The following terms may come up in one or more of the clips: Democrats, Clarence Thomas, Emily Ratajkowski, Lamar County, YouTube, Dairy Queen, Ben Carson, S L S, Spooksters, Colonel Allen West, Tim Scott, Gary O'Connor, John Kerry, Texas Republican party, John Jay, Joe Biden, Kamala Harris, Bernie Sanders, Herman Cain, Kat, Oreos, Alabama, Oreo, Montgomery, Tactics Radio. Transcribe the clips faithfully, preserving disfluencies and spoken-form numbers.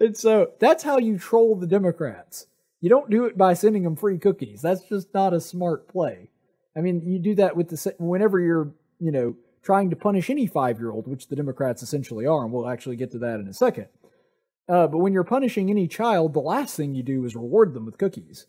And so that's how you troll the Democrats. You don't do it by sending them free cookies. That's just not a smart play. I mean, you do that with the whenever you're, you know, trying to punish any five-year-old, which the Democrats essentially are, and we'll actually get to that in a second. Uh, but when you're punishing any child, the last thing you do is reward them with cookies.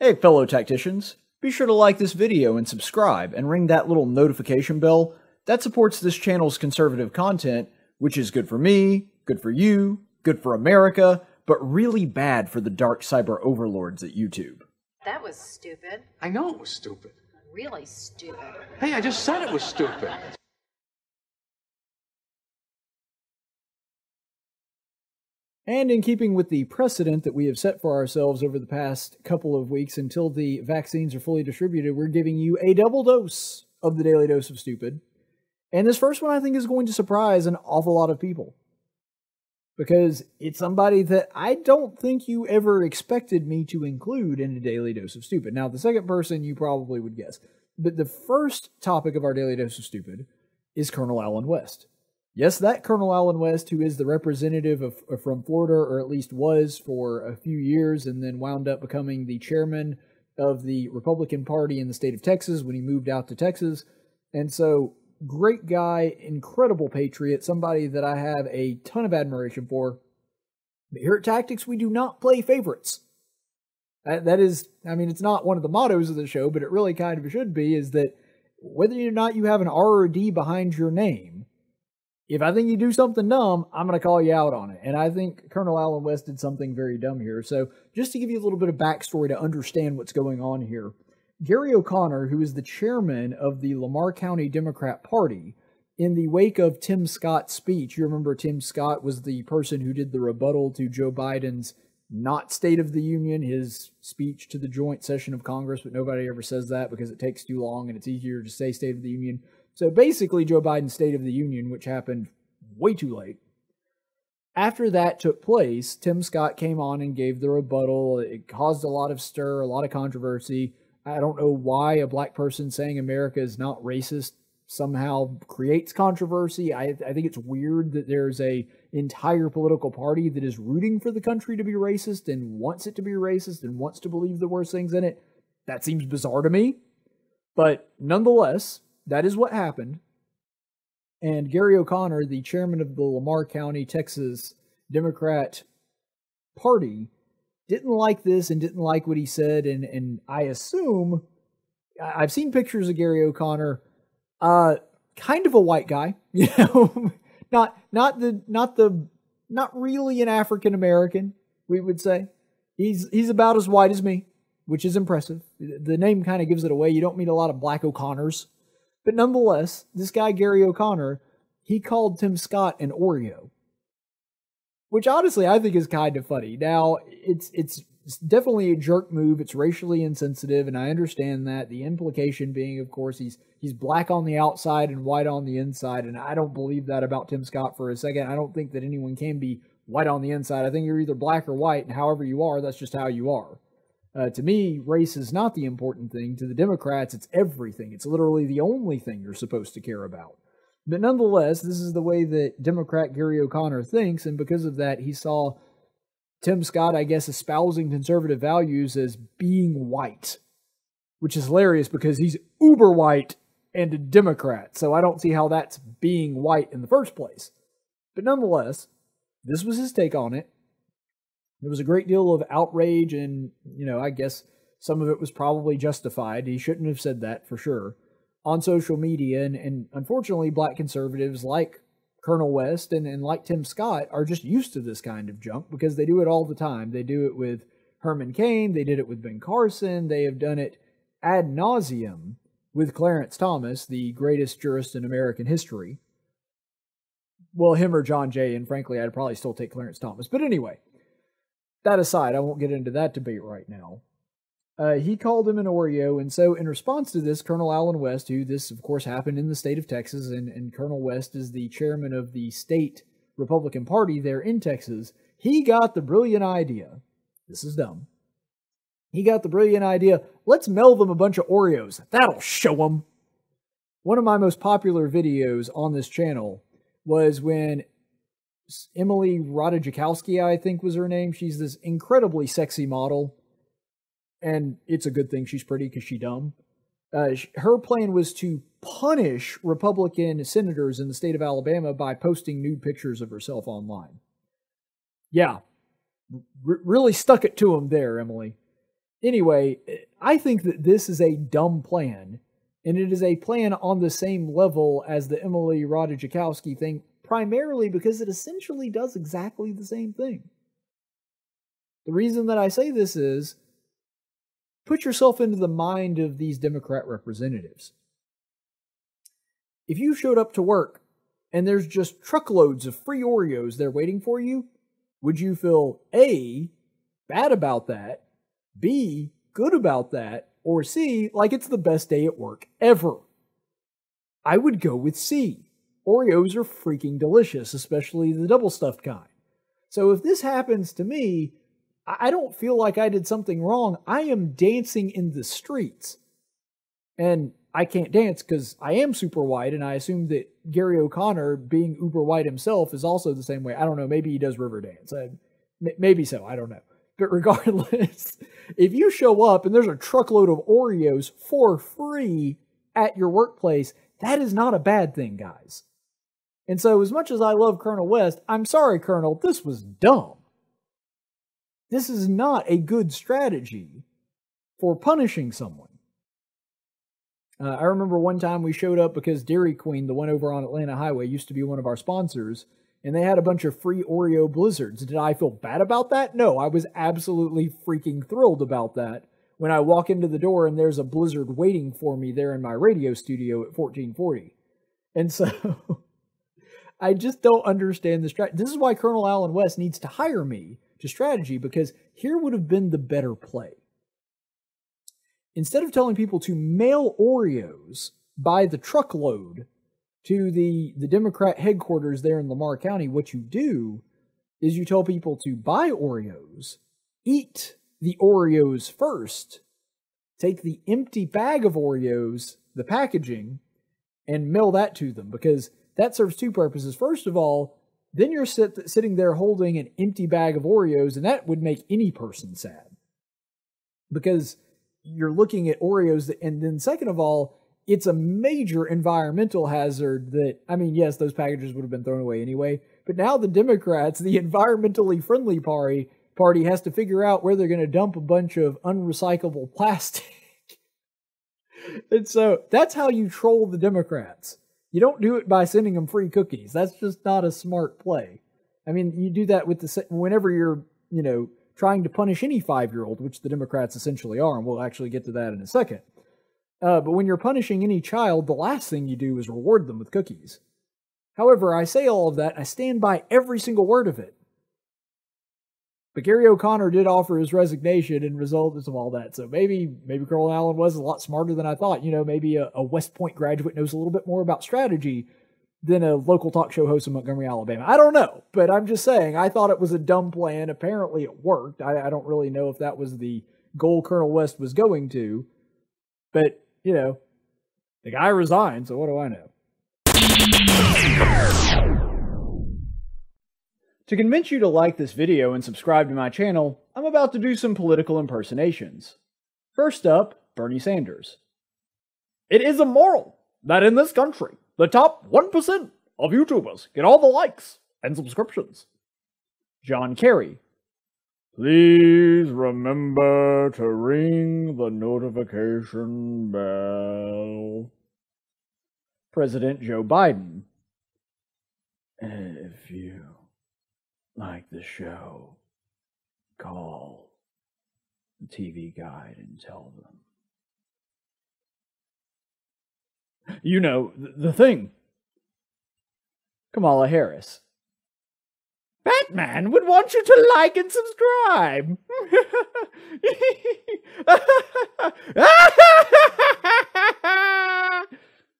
Hey, fellow tacticians. Be sure to like this video and subscribe and ring that little notification bell. That supports this channel's conservative content, which is good for me, good for you, good for America, but really bad for the dark cyber overlords at YouTube. That was stupid. I know it was stupid. Really stupid. Hey, I just said it was stupid. And in keeping with the precedent that we have set for ourselves over the past couple of weeks until the vaccines are fully distributed, we're giving you a double dose of the Daily Dose of Stupid. And this first one I think is going to surprise an awful lot of people. Because it's somebody that I don't think you ever expected me to include in a Daily Dose of Stupid. Now, the second person you probably would guess. But the first topic of our Daily Dose of Stupid is Colonel Allen West. Yes, that Colonel Allen West, who is the representative of, of, from Florida, or at least was for a few years, and then wound up becoming the chairman of the Republican Party in the state of Texas when he moved out to Texas. And so, great guy, incredible patriot, somebody that I have a ton of admiration for. But here at Tactics, we do not play favorites. That, that is, I mean, it's not one of the mottos of the show, but it really kind of should be, is that whether or not you have an R or a D behind your name, if I think you do something dumb, I'm going to call you out on it. And I think Colonel Allen West did something very dumb here. So just to give you a little bit of backstory to understand what's going on here, Gary O'Connor, who is the chairman of the Lamar County Democrat Party, in the wake of Tim Scott's speech, you remember Tim Scott was the person who did the rebuttal to Joe Biden's not State of the Union, his speech to the joint session of Congress, but nobody ever says that because it takes too long and it's easier to say State of the Union. So basically, Joe Biden's State of the Union, which happened way too late. After that took place, Tim Scott came on and gave the rebuttal. It caused a lot of stir, a lot of controversy. I don't know why a black person saying America is not racist somehow creates controversy. I, I think it's weird that there's an entire political party that is rooting for the country to be racist and wants it to be racist and wants to believe the worst things in it. That seems bizarre to me. But nonetheless, that is what happened, and Gary O'Connor, the chairman of the Lamar County, Texas Democrat Party, didn't like this and didn't like what he said, and, and I assume, I've seen pictures of Gary O'Connor, uh, kind of a white guy, you know, not, not the, not the, not really an African American, we would say. He's, he's about as white as me, which is impressive. The name kind of gives it away. You don't meet a lot of black O'Connors. But nonetheless, this guy, Gary O'Connor, he called Tim Scott an Oreo, which honestly I think is kind of funny. Now, it's, it's definitely a jerk move. It's racially insensitive, and I understand that. The implication being, of course, he's, he's black on the outside and white on the inside, and I don't believe that about Tim Scott for a second. I don't think that anyone can be white on the inside. I think you're either black or white, and however you are, that's just how you are. Uh, to me, race is not the important thing. To the Democrats, it's everything. It's literally the only thing you're supposed to care about. But nonetheless, this is the way that Democrat Gary O'Connor thinks, and because of that, he saw Tim Scott, I guess, espousing conservative values as being white, which is hilarious because he's uber white and a Democrat, so I don't see how that's being white in the first place. But nonetheless, this was his take on it. There was a great deal of outrage and, you know, I guess some of it was probably justified. He shouldn't have said that for sure on social media. And, and unfortunately, black conservatives like Colonel West and, and like Tim Scott are just used to this kind of junk because they do it all the time. They do it with Herman Cain. They did it with Ben Carson. They have done it ad nauseum with Clarence Thomas, the greatest jurist in American history. Well, him or John Jay, and frankly, I'd probably still take Clarence Thomas. But anyway, that aside, I won't get into that debate right now. Uh, he called him an Oreo, and so in response to this, Colonel Allen West, who this, of course, happened in the state of Texas, and, and Colonel West is the chairman of the state Republican Party there in Texas, he got the brilliant idea. This is dumb. He got the brilliant idea, let's mail them a bunch of Oreos. That'll show them. One of my most popular videos on this channel was when Emily Ratajkowski, I think was her name. She's this incredibly sexy model. And it's a good thing she's pretty because she's dumb. Uh, her plan was to punish Republican senators in the state of Alabama by posting nude pictures of herself online. Yeah, R- really stuck it to them there, Emily. Anyway, I think that this is a dumb plan, and it is a plan on the same level as the Emily Ratajkowski thing, primarily because it essentially does exactly the same thing. The reason that I say this is, put yourself into the mind of these Democrat representatives. If you showed up to work and there's just truckloads of free Oreos there waiting for you, would you feel A, bad about that, B, good about that, or C, like it's the best day at work ever? I would go with C. Oreos are freaking delicious, especially the double-stuffed kind. So if this happens to me, I don't feel like I did something wrong. I am dancing in the streets. And I can't dance because I am super white, and I assume that Gary O'Connor, being uber white himself, is also the same way. I don't know. Maybe he does river dance. I, m- maybe so. I don't know. But regardless, if you show up and there's a truckload of Oreos for free at your workplace, that is not a bad thing, guys. And so as much as I love Colonel West, I'm sorry, Colonel, this was dumb. This is not a good strategy for punishing someone. Uh, I remember one time we showed up because Dairy Queen, the one over on Atlanta Highway, used to be one of our sponsors, and they had a bunch of free Oreo blizzards. Did I feel bad about that? No, I was absolutely freaking thrilled about that when I walk into the door and there's a blizzard waiting for me there in my radio studio at fourteen forty. And so I just don't understand the strategy. This is why Colonel Allen West needs to hire me to strategy, because here would have been the better play. Instead of telling people to mail Oreos by the truckload to the, the Democrat headquarters there in Lamar County, what you do is you tell people to buy Oreos, eat the Oreos first, take the empty bag of Oreos, the packaging, and mail that to them, because that serves two purposes. First of all, then you're sit, sitting there holding an empty bag of Oreos, and that would make any person sad, because you're looking at Oreos that, and then second of all, it's a major environmental hazard that, I mean, yes, those packages would have been thrown away anyway, but now the Democrats, the environmentally friendly party, party has to figure out where they're going to dump a bunch of unrecyclable plastic. And so that's how you troll the Democrats. You don't do it by sending them free cookies. That's just not a smart play. I mean, you do that with the, whenever you're, you know, trying to punish any five-year-old, which the Democrats essentially are, and we'll actually get to that in a second. Uh, but when you're punishing any child, the last thing you do is reward them with cookies. However, I say all of that, and I stand by every single word of it. But Gary O'Connor did offer his resignation in results of all that, so maybe maybe Colonel Allen was a lot smarter than I thought. You know, maybe a, a West Point graduate knows a little bit more about strategy than a local talk show host in Montgomery, Alabama. I don't know, but I'm just saying, I thought it was a dumb plan. Apparently it worked. I, I don't really know if that was the goal Colonel West was going to, but, you know, the guy resigned, so what do I know? To convince you to like this video and subscribe to my channel, I'm about to do some political impersonations. First up, Bernie Sanders. It is immoral that in this country, the top one percent of YouTubers get all the likes and subscriptions. John Kerry. Please remember to ring the notification bell. President Joe Biden. If you like the show, call the T V Guide and tell them. You know, the thing. Kamala Harris. Batman would want you to like and subscribe.